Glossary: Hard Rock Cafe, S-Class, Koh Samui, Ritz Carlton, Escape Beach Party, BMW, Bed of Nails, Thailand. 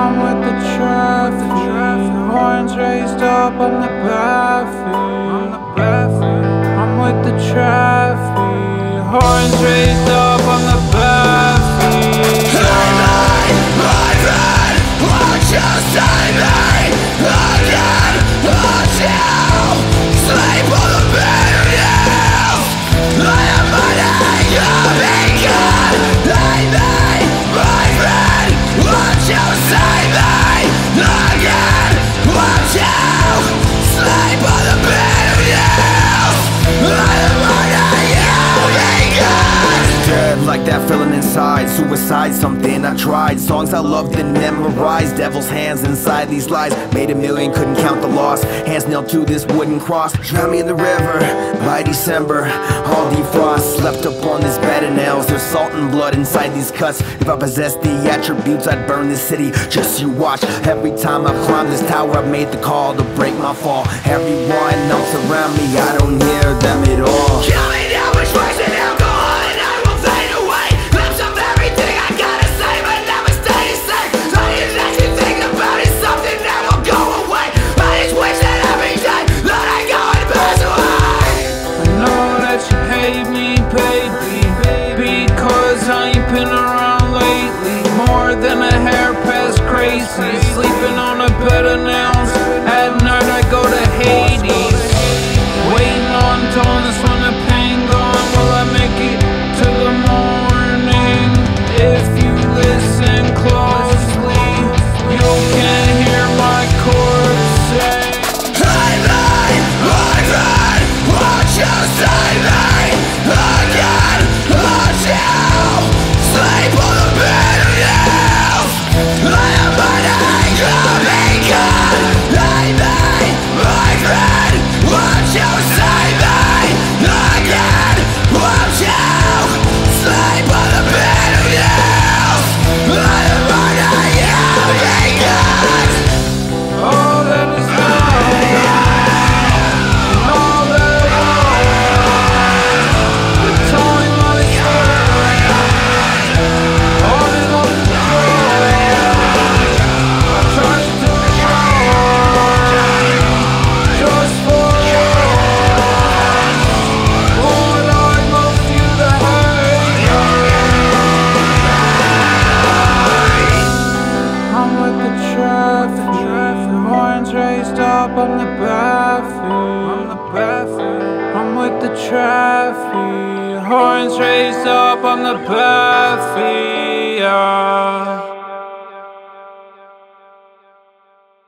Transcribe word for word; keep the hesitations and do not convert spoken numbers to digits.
I'm with the traffic. Horns raised up, I'm the baffy. I'm with the traffic. Horns raised up, I'm the baffy. Hey man, my man, won't you save me again? Won't you sleep on the bed of nails? I am burning your beacon. Hey man, my man, won't you save me again? Watch out! Sleep on the bed of nails! I am burning your beacon. Dead like that feeling inside. Suicide, something I tried. Songs I loved and memorized. Devil's hands inside these lies. Made a million, couldn't count the loss. Hands nailed to this wooden cross. Drown me in the river by December. All defrost. Slept upon this bed of nails. There's salt and blood inside these cuts. If I possessed the attributes, I'd burn this city. Just you watch. Every time I climb this tower, I've made the call to break my fall. Everyone else around me, I don't hear them at all. Kill me now, which works in alcohol, and I will fade away. Lips of everything I gotta say, but never stay the same. All you that you think about is something that will go away. I just wish that every day that I go and pass away. I know that you hate me, baby, because I ain't been around lately. More than a hair past crazy, sleeping on a bed of nails. At night I go to Hades, waiting on dawn. This one a pain gone. Will I make it to the morning? If you listen closely, you can hear my chords say, hey mate, my man, won't you save me again? Won't you sleep on the bed of nails? I am burning your beacon. Hey mate, my friend, won't you save me again? Won't you sleep on the bed of nails? I am burning your beacon. All that is gone, all that is, the time all is gone, all that all is gone. I tried to do it wrong, just for once. Lord, I love you to hate. I'm with the traffic. Horns raised up, I'm the baffy. I'm with the traffic. Horns raised up, I'm the baffy.